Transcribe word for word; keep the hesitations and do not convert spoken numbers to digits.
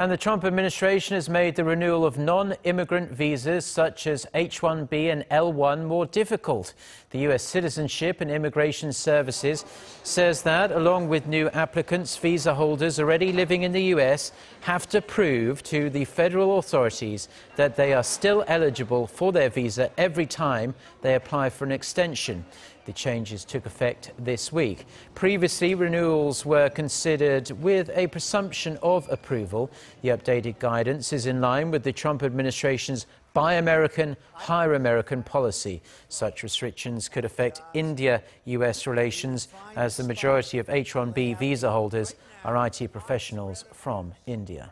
And the Trump administration has made the renewal of non-immigrant visas such as H one B and L one more difficult. The U S Citizenship and Immigration Services says that, along with new applicants, visa holders already living in the U S have to prove to the federal authorities that they are still eligible for their visa every time they apply for an extension. The changes took effect this week. Previously, renewals were considered with a presumption of approval. The updated guidance is in line with the Trump administration's Buy American, Hire American policy. Such restrictions could affect India U S relations, as the majority of H one B visa holders are I T professionals from India.